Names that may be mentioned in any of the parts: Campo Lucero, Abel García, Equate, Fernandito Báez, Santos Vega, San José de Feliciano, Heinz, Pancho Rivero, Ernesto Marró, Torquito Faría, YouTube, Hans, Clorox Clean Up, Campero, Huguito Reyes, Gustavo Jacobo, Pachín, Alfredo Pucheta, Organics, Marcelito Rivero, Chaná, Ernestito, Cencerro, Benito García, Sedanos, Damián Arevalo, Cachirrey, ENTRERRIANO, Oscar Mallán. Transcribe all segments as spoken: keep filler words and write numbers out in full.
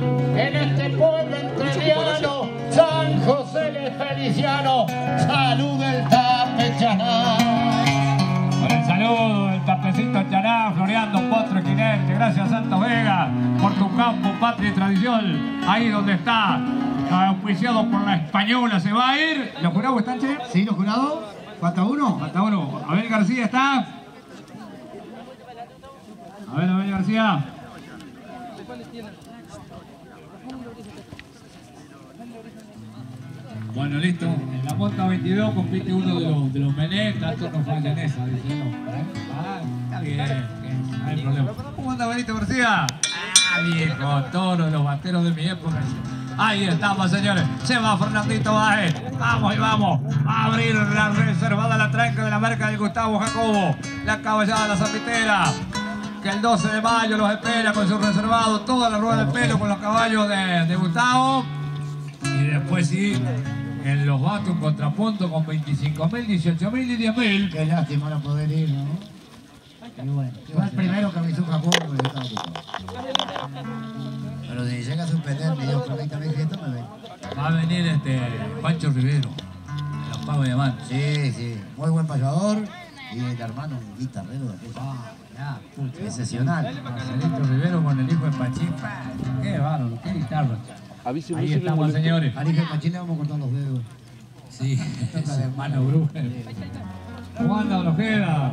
vida en este pueblo entrerriano, San José de Feliciano. Salud el tape Chaná. Por el saludo del tapecito Chaná, floreando potro y jinete. Gracias Santos Vega por tu campo, patria y tradición. Ahí donde está, auspiciado por la española, se va a ir. ¿Los jurados están, che? Sí, los jurados. ¿Falta uno? Falta uno. Abel García está. A ver, Abel García. Bueno, listo. En la posta veintidós compite uno de los, de los menés, tanto no fallan esa, dice no. Ah, está bien, no hay problema. ¿Cómo anda Benito García? Ah, viejo, todos los bateros de mi época. Ahí estamos, señores. Se va Fernandito Báez. Vamos y vamos. A abrir la reservada, la tranca de la marca del Gustavo Jacobo. La caballada, la zapitera, que el doce de mayo los espera con su reservado, toda la rueda del pelo con los caballos de, de Gustavo. Y después sí, en los bates un contrapunto con veinticinco mil, dieciocho mil y diez mil. Qué lástima no poder ir, ¿no? Y bueno, que va el primero que avisó Jacobo. Pero si llega a suspenderme, yo perfectamente esto me ve. Va a venir este Pancho Rivero, de los Pavos de Diamante. Sí, sí, muy buen pasador. Y el hermano un guitarrero de aquel. Ah, ya, puto. Excepcional. Marcelito Rivero con el hijo de Pachín. Qué bárbaro, qué guitarra. Ahí estamos, señores. Al hijo de Pachín le vamos a cortar los dedos. Sí, es hermano Bruger. ¿Cómo anda, don Ojeda?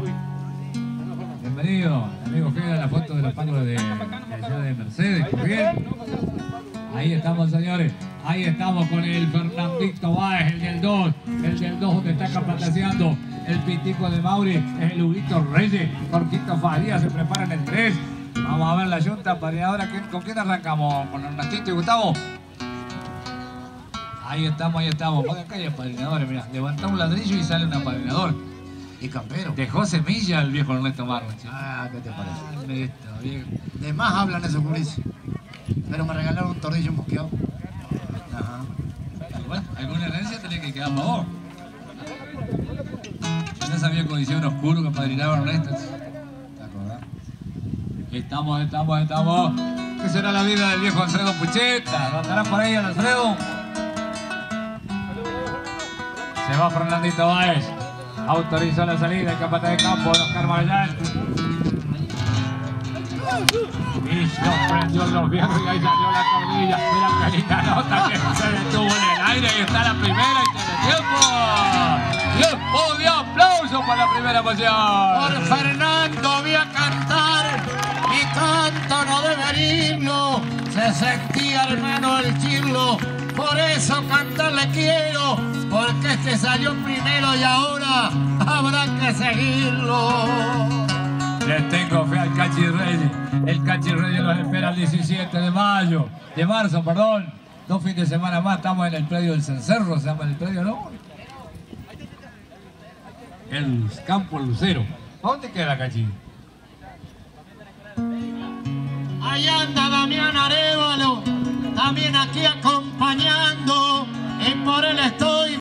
Bienvenido, amigo Ojeda, la foto de los pájaros de allá de Mercedes. Bien. Ahí estamos, señores. Ahí estamos con el Fernandito Báez, el del dos. El del dos donde está capataseando el pitico de Mauri, es el Huguito Reyes. Torquito Faría se prepara en el tres. Vamos a ver la yunta pareadora. ¿Con quién arrancamos? ¿Con Ernestito y Gustavo? Ahí estamos, ahí estamos. Por acá hay apadrinadores, mirá. Levanta un ladrillo y sale un apadrinador. Y Campero. Dejó semilla el viejo Ernesto Marró. Ah, ¿qué te parece? Ah, viejo. De más hablan esos culis. Pero me regalaron un tornillo mosqueado. Ajá. Bueno, alguna herencia tenía que quedar para vos. Había condición oscuro que padrinaban honestas. ¿Te acordás? Estamos, estamos, estamos. ¿Qué será la vida del viejo Alfredo Pucheta? ¿Lo andará por ahí el Alfredo? Se va Fernandito Báez. Autorizó la salida, el capataz de campo de Oscar Mallán. Listo, prendió los viernes y ahí salió la tornilla. Mira que linda nota que se detuvo en el aire. Y está la primera y tiene tiempo. ¡Tiempo de aplauso para la primera posición! Por Fernando voy a cantar, mi canto no debe himno, se sentía hermano el chirlo, por eso cantarle quiero, porque este salió primero y ahora habrá que seguirlo. Les tengo fe al Cachirrey, el Cachirrey los espera el diecisiete de mayo, de marzo, perdón, dos fines de semana más, estamos en el predio del Cencerro, se llama el predio, ¿no? El Campo Lucero. ¿Dónde queda Cachín? Allá anda Damián Arevalo, también aquí acompañando, y por el estudio.